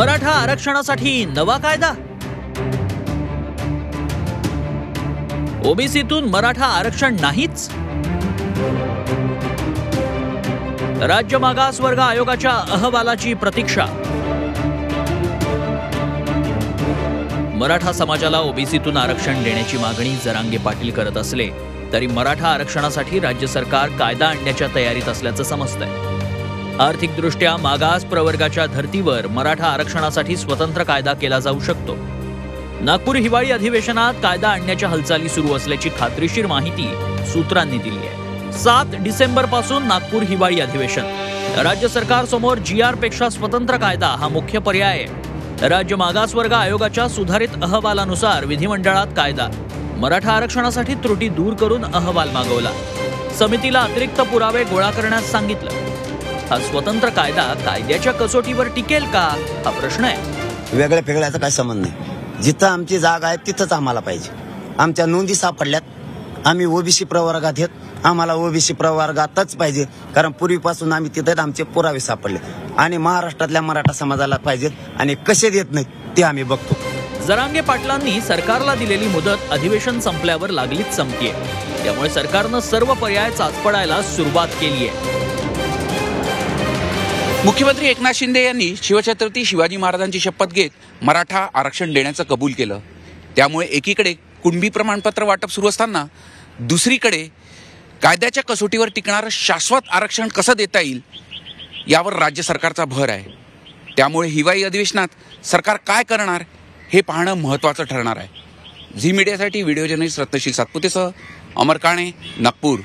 मराठा आरक्षणासाठी नवा कायदा। ओबीसीतून मराठा आरक्षण नाहीच। राज्य मागासवर्ग आयोगाच्या अहवालाची प्रतीक्षा। मराठा समाजाला ओबीसीतून आरक्षण देण्याची मागणी जरांगे पाटील करत असले तरी मराठा आरक्षणासाठी राज्य सरकार कायदा आणण्याच्या तयारीत असल्याचं समजतंय। आर्थिक दृष्ट्या मागास प्रवर्गाच्या धर्तीवर मराठा आरक्षणासाठी स्वतंत्र कायदा केला जाऊ शकतो। नागपूर हिवाळी अधिवेशनात कायदा आणण्याच्या हालचाली सुरू असल्याची खात्रीशीर माहिती सूत्रांनी दिली आहे। 7 डिसेंबरपासून नागपूर हिवाळी अधिवेशन। राज्य सरकार समोर GR पेक्षा स्वतंत्र कायदा हा मुख्य पर्याय आहे। राज्य मागासवर्ग आयोगाच्या सुधारित अहवालानुसार विधिमंडळात कायदा मराठा आरक्षणासाठी त्रुटी दूर करून अहवाल मागवला। समितीला अतिरिक्त पुरावे गोळा करण्यास सांगितलं। हा स्वतंत्र कायदा कायद्याच्या कसोटीवर टिकेल का हा प्रश्न आहे। वेगळ्या फेगळ्याचा काय संबंध नाही। जिथं आमची जागा आहे तिथंच आम्हाला पाहिजे। आमच्या नोंदी सापडल्यात, आम्ही ओबीसी प्रवर्गात आहेत, आम्हाला ओबीसी प्रवर्गातच पाहिजे। कारण पूर्वीपासून आम्ही तिथं आमचे पुरावे सापडले आणि महाराष्ट्रातल्या मराठा समाजाला पाहिजे आणि कसे देत नाही ते आम्ही बघतो। जरांगे पाटलांनी सरकारला दिलेली मुदत अधिवेशन संपल्यावर लागलीच संपते, त्यामुळे सरकारनं सर्व पर्याय चाचपडायला सुरुवात केली आहे। मुख्यमंत्री एकनाथ शिंदे यांनी शिवछत्रपती शिवाजी महाराजांची शपथ घेत मराठा आरक्षण देण्याचं कबूल केलं। त्यामुळे एकीकडे कुणबी प्रमाणपत्र वाटप सुरू असताना दुसरीकडे कायद्याच्या कसोटीवर टिकणारं शाश्वत आरक्षण कसं देता येईल यावर राज्य सरकारचा भर आहे। त्यामुळे हिवाळी अधिवेशनात सरकार काय करणार हे पाहणं महत्त्वाचं ठरणार आहे। झी मीडियासाठी व्हिडिओ जर्नलिस्ट सत्यशील सातपुतेसह अमर काणे, नागपूर।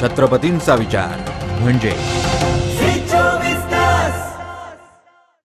छत्रपतींचा विचार म्हणजे